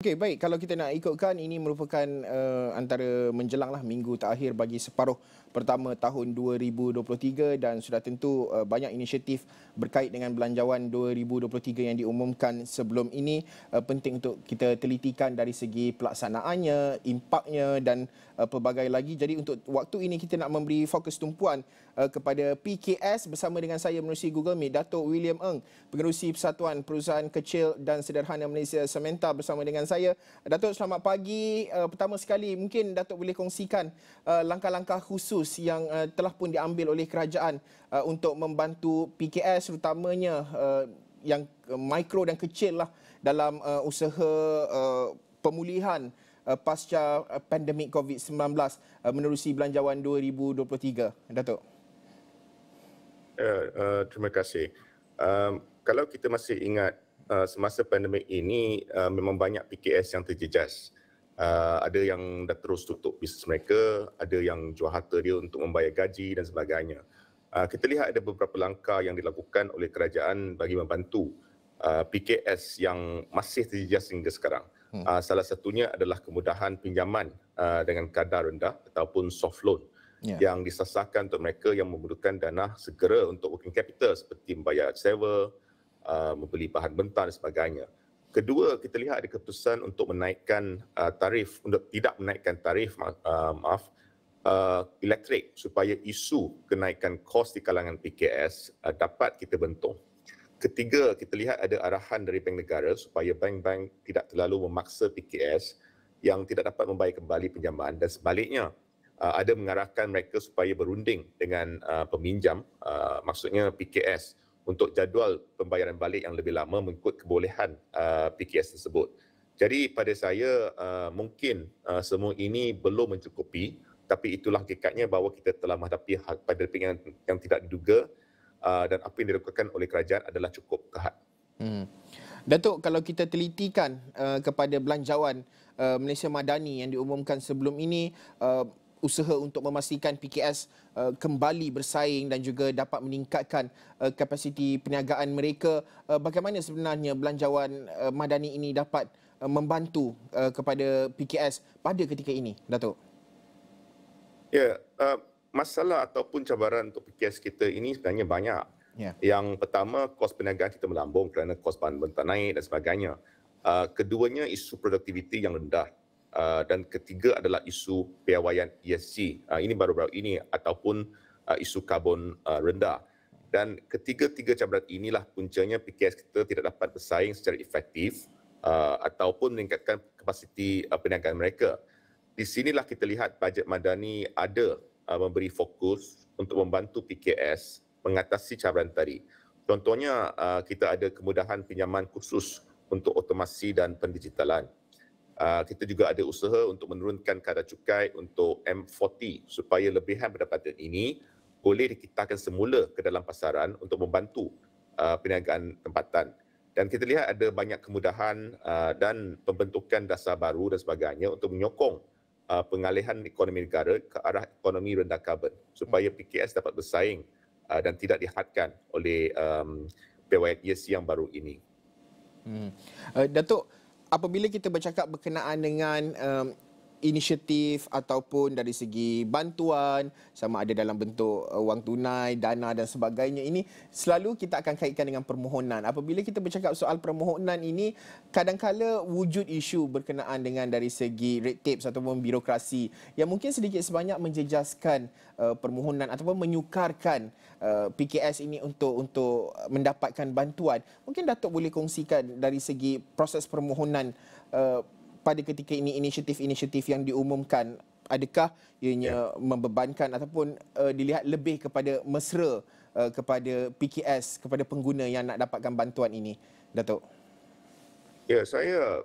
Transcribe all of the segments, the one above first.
Okey, baik. Kalau kita nak ikutkan, ini merupakan antara menjelanglah minggu terakhir bagi separuh pertama tahun 2023 dan sudah tentu banyak inisiatif berkait dengan Belanjawan 2023 yang diumumkan sebelum ini. Penting untuk kita telitikan dari segi pelaksanaannya, impaknya dan pelbagai lagi. Jadi untuk waktu ini kita nak memberi fokus tumpuan kepada PKS bersama dengan saya menerusi Google Meet, Dato' William Eng, Pengerusi Persatuan Perusahaan Kecil dan Sederhana Malaysia Sementa bersama dengan saya. Datuk, selamat pagi. Pertama sekali, mungkin Datuk boleh kongsikan langkah-langkah khusus yang telah pun diambil oleh kerajaan untuk membantu PKS, terutamanya yang mikro dan kecil lah dalam usaha pemulihan pasca pandemik COVID-19 menerusi Belanjawan 2023. Datuk. Terima kasih. Kalau kita masih ingat, semasa pandemik ini memang banyak PKS yang terjejas. Ada yang dah terus tutup bisnes mereka, ada yang jual harta dia untuk membayar gaji dan sebagainya. Kita lihat ada beberapa langkah yang dilakukan oleh kerajaan bagi membantu PKS yang masih terjejas hingga sekarang. Salah satunya adalah kemudahan pinjaman dengan kadar rendah ataupun soft loan yang disasarkan untuk mereka yang memerlukan dana segera untuk working capital seperti membayar sewa, membeli bahan mentah dan sebagainya. Kedua, kita lihat ada keputusan untuk menaikkan tarif, untuk tidak menaikkan tarif elektrik supaya isu kenaikan kos di kalangan PKS dapat kita bentuk. Ketiga, kita lihat ada arahan dari Bank Negara supaya bank-bank tidak terlalu memaksa PKS yang tidak dapat membayar kembali pinjaman, dan sebaliknya ada mengarahkan mereka supaya berunding dengan peminjam, maksudnya PKS, untuk jadual pembayaran balik yang lebih lama mengikut kebolehan PKS tersebut. Jadi pada saya mungkin semua ini belum mencukupi, tapi itulah hakikatnya bahawa kita telah menghadapi pandemik yang tidak diduga dan apa yang dilakukan oleh kerajaan adalah cukup kahad. Datuk, kalau kita telitikan kepada Belanjawan Malaysia Madani yang diumumkan sebelum ini, usaha untuk memastikan PKS kembali bersaing dan juga dapat meningkatkan kapasiti perniagaan mereka. Bagaimana sebenarnya Belanjawan Madani ini dapat membantu kepada PKS pada ketika ini, Datuk? Ya, masalah ataupun cabaran untuk PKS kita ini sebenarnya banyak. Yang pertama, kos perniagaan kita melambung kerana kos bahan mentah naik dan sebagainya. Keduanya, isu produktiviti yang rendah. Dan ketiga adalah isu piawaian ESG, ini baru-baru ini, ataupun isu karbon rendah. Dan ketiga-tiga cabaran inilah puncanya PKS kita tidak dapat bersaing secara efektif ataupun meningkatkan kapasiti perniagaan mereka. Di sinilah kita lihat bajet Madani ada memberi fokus untuk membantu PKS mengatasi cabaran tadi. Contohnya, kita ada kemudahan pinjaman khusus untuk otomasi dan pendigitalan. Kita juga ada usaha untuk menurunkan kadar cukai untuk M40 supaya lebihan pendapatan ini boleh dikitakan semula ke dalam pasaran untuk membantu perniagaan tempatan. Dan kita lihat ada banyak kemudahan dan pembentukan dasar baru dan sebagainya untuk menyokong pengalihan ekonomi negara ke arah ekonomi rendah karbon supaya PKS dapat bersaing dan tidak dihadkan oleh PYS yang baru ini. Datuk, apabila kita bercakap berkenaan dengan inisiatif ataupun dari segi bantuan, sama ada dalam bentuk wang tunai, dana dan sebagainya, ini selalu kita akan kaitkan dengan permohonan. Apabila kita bercakap soal permohonan ini, kadangkala wujud isu berkenaan dengan dari segi red tape ataupun birokrasi yang mungkin sedikit sebanyak menjejaskan permohonan ataupun menyukarkan PKS ini untuk mendapatkan bantuan. Mungkin Datuk boleh kongsikan dari segi proses permohonan pada ketika ini, inisiatif-inisiatif yang diumumkan, adakah ianya membebankan ataupun dilihat lebih kepada mesra kepada PKS, kepada pengguna yang nak dapatkan bantuan ini, Datuk? Ya, saya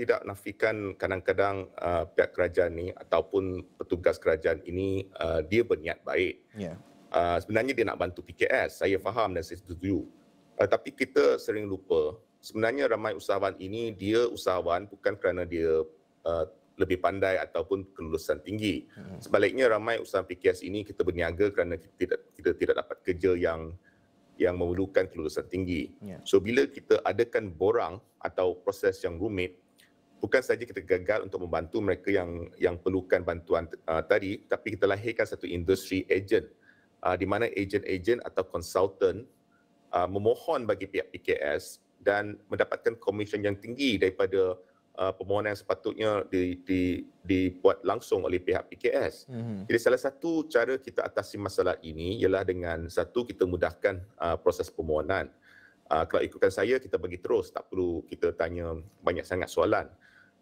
tidak nafikan kadang-kadang pihak kerajaan ini ataupun petugas kerajaan ini dia berniat baik. Sebenarnya dia nak bantu PKS, saya faham dan saya setuju. Tapi kita sering lupa sebenarnya ramai usahawan ini dia usahawan bukan kerana dia lebih pandai ataupun kelulusan tinggi. Sebaliknya ramai usahawan PKS ini kita berniaga kerana kita tidak dapat kerja yang memerlukan kelulusan tinggi. So bila kita adakan borang atau proses yang rumit, bukan saja kita gagal untuk membantu mereka yang perlukan bantuan tadi, tapi kita lahirkan satu industri agent di mana agent-agent atau konsultan memohon bagi pihak PKS dan mendapatkan komisen yang tinggi daripada permohonan yang sepatutnya dibuat langsung oleh pihak PKS. Jadi salah satu cara kita atasi masalah ini ialah dengan satu, kita mudahkan proses permohonan. Kalau ikutkan saya, kita bagi terus, tak perlu kita tanya banyak sangat soalan.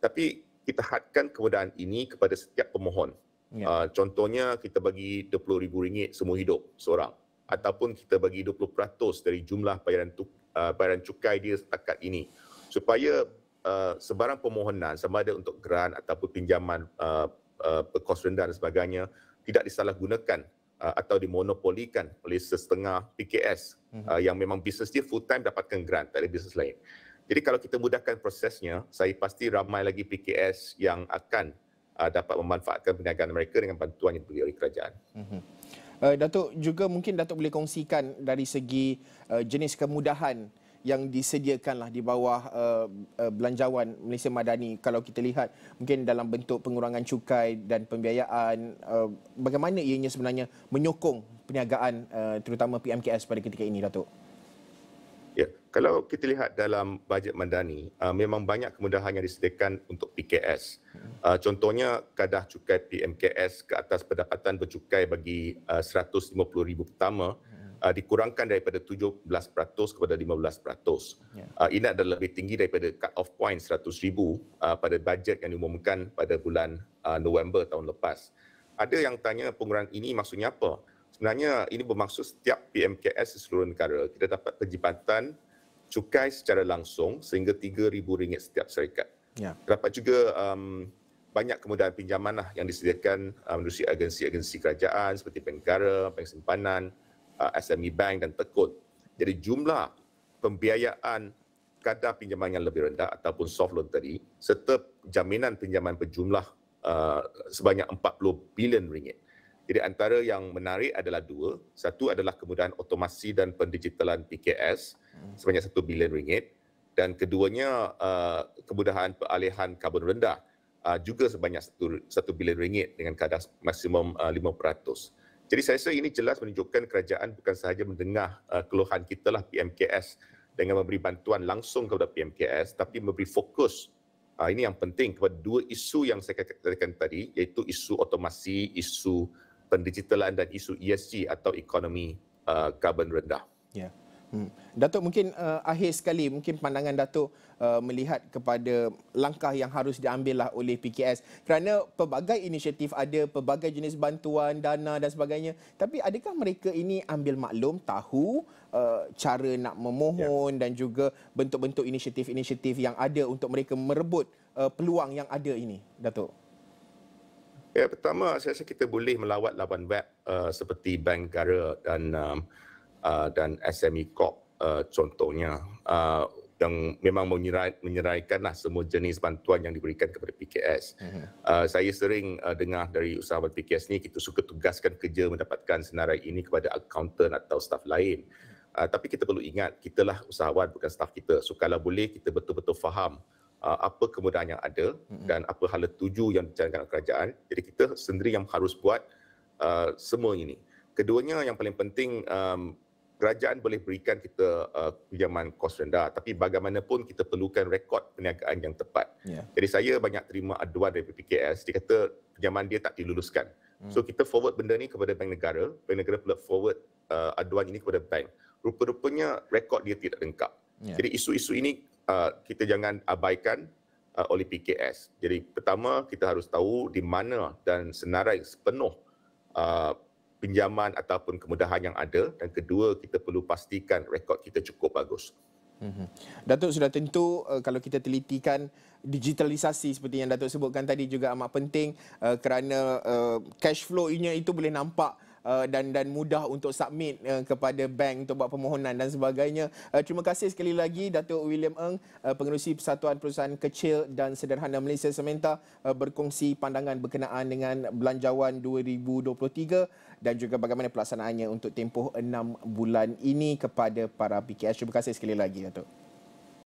Tapi kita hadkan kemudahan ini kepada setiap pemohon. Ya. Contohnya, kita bagi RM20,000 semua hidup seorang. Ataupun kita bagi 20% dari jumlah bayaran cukai dia setakat ini. Supaya sebarang permohonan, sama ada untuk grant ataupun pinjaman berkos rendah dan sebagainya, tidak disalahgunakan atau dimonopolikan oleh setengah PKS yang memang bisnes dia full time dapatkan grant, tak ada bisnes lain. Jadi kalau kita mudahkan prosesnya, saya pasti ramai lagi PKS yang akan dapat memanfaatkan perniagaan mereka dengan bantuan yang diberi oleh kerajaan. Datuk, juga mungkin Datuk boleh kongsikan dari segi jenis kemudahan yang disediakanlah di bawah Belanjawan Malaysia Madani. Kalau kita lihat mungkin dalam bentuk pengurangan cukai dan pembiayaan, bagaimana ianya sebenarnya menyokong perniagaan terutama PMKS pada ketika ini, Datuk? Ya, kalau kita lihat dalam bajet Madani, memang banyak kemudahan yang disediakan untuk PKS. Contohnya kadah cukai PMKS ke atas pendapatan bercukai bagi RM150,000 pertama dikurangkan daripada 17% kepada 15%. Ini adalah lebih tinggi daripada cut off point 100,000 pada bajet yang diumumkan pada bulan November tahun lepas. Ada yang tanya pengurangan ini maksudnya apa? Sebenarnya ini bermaksud setiap PMKS di seluruh negara kita dapat penjimatan cukai secara langsung sehingga RM3,000 setiap syarikat. Terdapat juga banyak kemudahan pinjaman yang disediakan melalui agensi-agensi kerajaan seperti Bank Negara, Bank Simpanan, SME Bank dan Pekut. Jadi jumlah pembiayaan kadar pinjaman yang lebih rendah ataupun soft loan tadi serta jaminan pinjaman berjumlah sebanyak RM40 bilion. Jadi antara yang menarik adalah dua. Satu adalah kemudahan otomasi dan pendigitalan PKS sebanyak RM1 bilion dan keduanya kemudahan peralihan karbon rendah juga sebanyak RM1 bilion dengan kadar maksimum 5%. Jadi saya rasa ini jelas menunjukkan kerajaan bukan sahaja mendengar keluhan kita lah PMKS dengan memberi bantuan langsung kepada PMKS, tapi memberi fokus, ini yang penting, kepada dua isu yang saya katakan tadi, iaitu isu otomasi, isu pendigitalan dan isu ESG atau ekonomi karbon rendah. Datuk, mungkin akhir sekali, mungkin pandangan Datuk melihat kepada langkah yang harus diambillah oleh PKS, kerana pelbagai inisiatif ada, pelbagai jenis bantuan, dana dan sebagainya. Tapi adakah mereka ini ambil maklum, tahu cara nak memohon dan juga bentuk-bentuk inisiatif-inisiatif yang ada untuk mereka merebut peluang yang ada ini, Datuk? Ya, pertama, saya rasa kita boleh melawat laman web seperti Bank Negara dan SME Corp contohnya yang memang menyeraikanlah semua jenis bantuan yang diberikan kepada PKS. Saya sering dengar dari usahawan PKS ni, kita suka tugaskan kerja mendapatkan senarai ini kepada accountant atau staf lain. Tapi kita perlu ingat, kita lah usahawan bukan staf kita. So kalau boleh kita betul-betul faham apa kemudahan yang ada dan apa hala tuju yang dijalankan oleh kerajaan. Jadi kita sendiri yang harus buat semua ini. Keduanya yang paling penting, kerajaan boleh berikan kita pinjaman kos rendah, tapi bagaimanapun kita perlukan rekod perniagaan yang tepat. Jadi saya banyak terima aduan dari PKS, dia kata pinjaman dia tak diluluskan. So kita forward benda ni kepada Bank Negara, Bank Negara pula forward aduan ini kepada bank. Rupa-rupanya rekod dia tidak lengkap. Jadi isu-isu ini kita jangan abaikan oleh PKS. Jadi pertama kita harus tahu di mana dan senarai sepenuh pinjaman ataupun kemudahan yang ada, dan kedua kita perlu pastikan rekod kita cukup bagus. Datuk, sudah tentu kalau kita telitikan digitalisasi seperti yang Datuk sebutkan tadi juga amat penting kerana cash flow-nya itu boleh nampak dan mudah untuk submit kepada bank untuk buat permohonan dan sebagainya. Terima kasih sekali lagi Datuk William Eng, Pengerusi Persatuan Perusahaan Kecil dan Sederhana Malaysia sementa, berkongsi pandangan berkenaan dengan Belanjawan 2023 dan juga bagaimana pelaksanaannya untuk tempoh 6 bulan ini kepada para PKS. Terima kasih sekali lagi, Datuk.